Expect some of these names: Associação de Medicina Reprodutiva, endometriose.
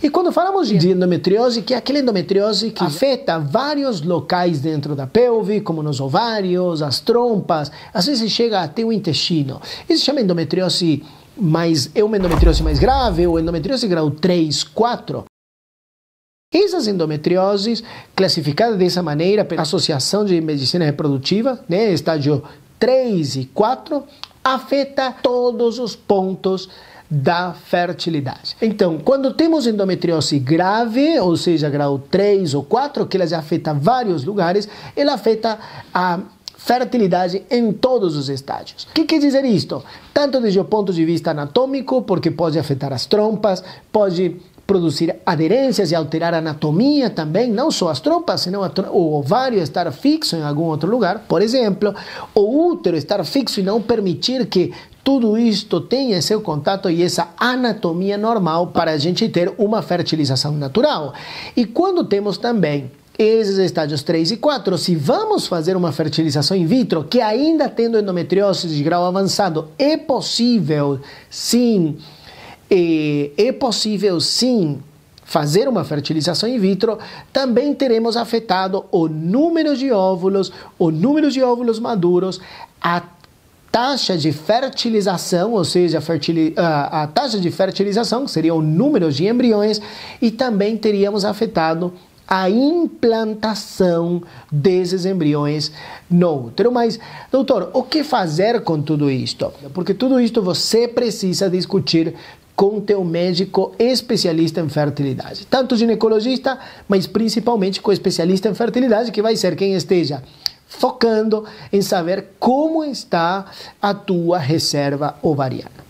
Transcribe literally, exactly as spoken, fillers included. E quando falamos de endometriose, que é aquela endometriose que afeta vários locais dentro da pelve, como nos ovários, as trompas, às vezes chega até o intestino. Isso se chama endometriose, mas é uma endometriose mais grave, ou endometriose grau três, quatro. Essas endometrioses, classificadas dessa maneira pela Associação de Medicina Reprodutiva, né, estágio três e quatro, afeta todos os pontos da fertilidade. Então, quando temos endometriose grave, ou seja, grau três ou quatro, que ela já afeta vários lugares, ela afeta a fertilidade em todos os estágios. O que quer dizer isto? Tanto desde o ponto de vista anatômico, porque pode afetar as trompas, pode produzir aderências e alterar a anatomia também, não só as trompas, senão a tr o ovário estar fixo em algum outro lugar, por exemplo, o útero estar fixo e não permitir que tudo isto tenha seu contato e essa anatomia normal para a gente ter uma fertilização natural. E quando temos também esses estágios três e quatro, se vamos fazer uma fertilização in vitro, que ainda tendo endometriose de grau avançado, é possível sim, é, é possível sim, fazer uma fertilização in vitro, também teremos afetado o número de óvulos, o número de óvulos maduros, a taxa de fertilização, ou seja, a, a taxa de fertilização, que seria o número de embriões, e também teríamos afetado a implantação desses embriões no útero. Mas, doutor, o que fazer com tudo isto? Porque tudo isto você precisa discutir com teu médico especialista em fertilidade. Tanto ginecologista, mas principalmente com especialista em fertilidade, que vai ser quem esteja focando em saber como está a tua reserva ovariana.